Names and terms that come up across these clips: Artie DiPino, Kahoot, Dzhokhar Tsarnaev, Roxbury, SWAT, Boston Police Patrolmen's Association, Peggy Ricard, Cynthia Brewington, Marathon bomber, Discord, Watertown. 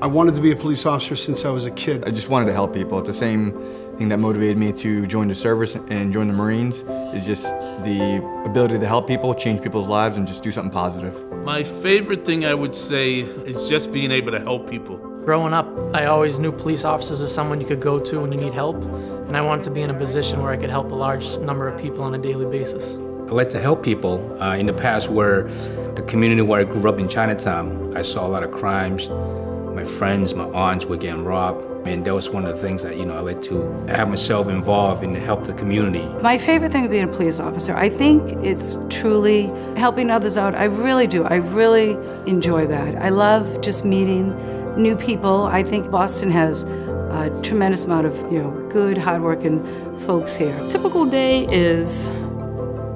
I wanted to be a police officer since I was a kid. I just wanted to help people. It's the same thing that motivated me to join the service and join the Marines, is just the ability to help people, change people's lives, and just do something positive. My favorite thing I would say is just being able to help people. Growing up, I always knew police officers are someone you could go to when you need help, and I wanted to be in a position where I could help a large number of people on a daily basis. I like to help people. In the past, where the community where I grew up in Chinatown, I saw a lot of crimes. My friends, my aunts were getting robbed. And that was one of the things that, I like to have myself involved in to help the community. My favorite thing of being a police officer, I think it's truly helping others out. I really do. I really enjoy that. I love just meeting new people. I think Boston has a tremendous amount of, good, hardworking folks here. A typical day is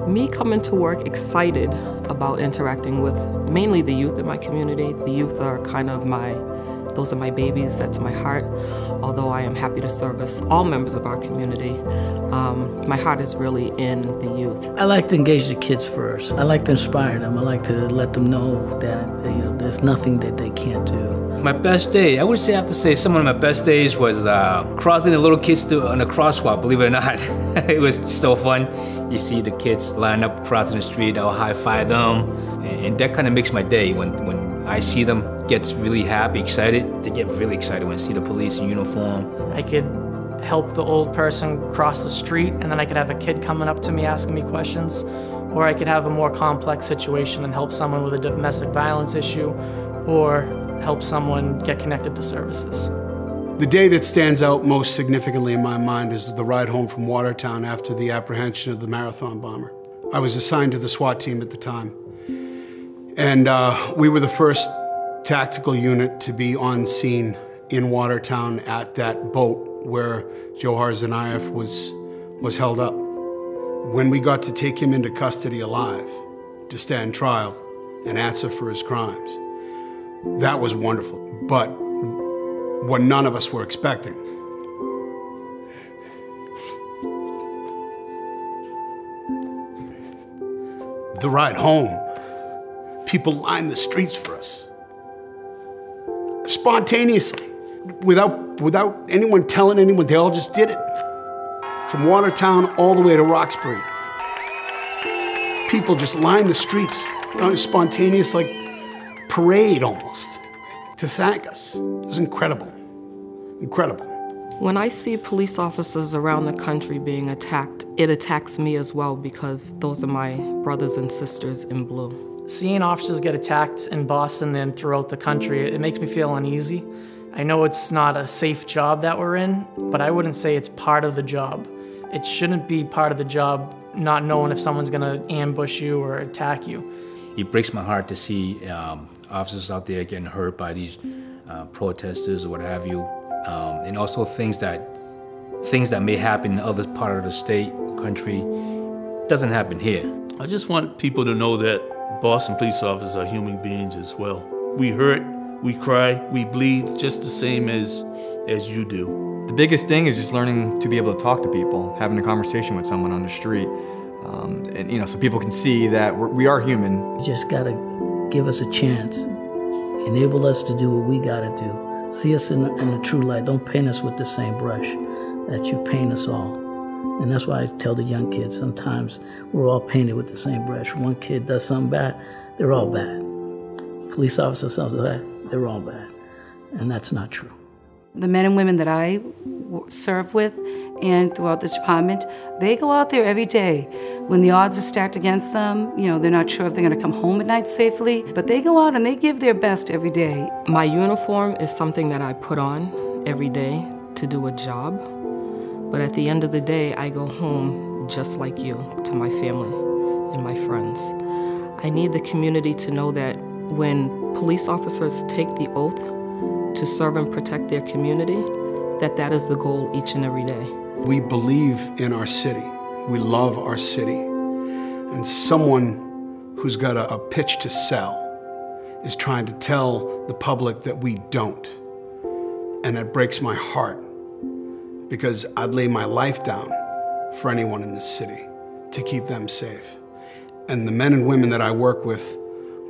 me coming to work excited about interacting with mainly the youth in my community. The youth are kind of those are my babies, that's my heart. Although I am happy to service all members of our community, my heart is really in the youth. I like to engage the kids first. I like to inspire them. I like to let them know that there's nothing that they can't do. My best day, I have to say some of my best days was crossing the little kids on the crosswalk, believe it or not. It was so fun. You see the kids line up crossing the street, I'll high-five them. And that kind of makes my day when I see them. Gets really happy, excited. They get really excited when I see the police in uniform. I could help the old person cross the street, and then I could have a kid coming up to me asking me questions. Or I could have a more complex situation and help someone with a domestic violence issue, or help someone get connected to services. The day that stands out most significantly in my mind is the ride home from Watertown after the apprehension of the Marathon bomber. I was assigned to the SWAT team at the time. And we were the first tactical unit to be on scene in Watertown at that boat where Dzhokhar Tsarnaev was held up. When we got to take him into custody alive to stand trial and answer for his crimes, that was wonderful, but what none of us were expecting. The ride home, people lined the streets for us. Spontaneously, without anyone telling anyone, they all just did it. From Watertown all the way to Roxbury. People just lined the streets, on a spontaneous like parade almost, to thank us. It was incredible, incredible. When I see police officers around the country being attacked, it attacks me as well because those are my brothers and sisters in blue. Seeing officers get attacked in Boston and throughout the country, it makes me feel uneasy. I know it's not a safe job that we're in, but I wouldn't say it's part of the job. It shouldn't be part of the job not knowing if someone's gonna ambush you or attack you. It breaks my heart to see officers out there getting hurt by these protesters or what have you, and also things that may happen in other parts of the state, country, doesn't happen here. I just want people to know that Boston police officers are human beings as well. We hurt, we cry, we bleed just the same as you do. The biggest thing is just learning to be able to talk to people, having a conversation with someone on the street, and so people can see that we are human. You just gotta give us a chance, enable us to do what we gotta do, see us in the true light. Don't paint us with the same brush that you paint us all. And that's why I tell the young kids, sometimes we're all painted with the same brush. One kid does something bad, they're all bad. Police officers, something bad, they're all bad. And that's not true. The men and women that I serve with and throughout this department, they go out there every day. When the odds are stacked against them, they're not sure if they're gonna come home at night safely, but they go out and they give their best every day. My uniform is something that I put on every day to do a job. But at the end of the day, I go home just like you, to my family and my friends. I need the community to know that when police officers take the oath to serve and protect their community, that is the goal each and every day. We believe in our city. We love our city. And someone who's got a pitch to sell is trying to tell the public that we don't. And it breaks my heart, because I'd lay my life down for anyone in this city to keep them safe. And the men and women that I work with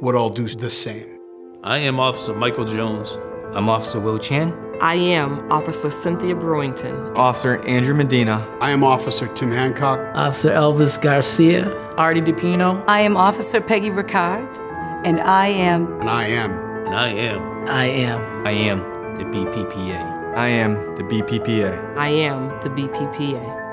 would all do the same. I am Officer Michael Jones. I'm Officer Will Chan. I am Officer Cynthia Brewington. Officer Andrew Medina. I am Officer Tim Hancock. Officer Elvis Garcia. Artie DiPino. I am Officer Peggy Ricard. And I am. And I am. And I am. I am. I am the BPPA. I am the BPPA. I am the BPPA.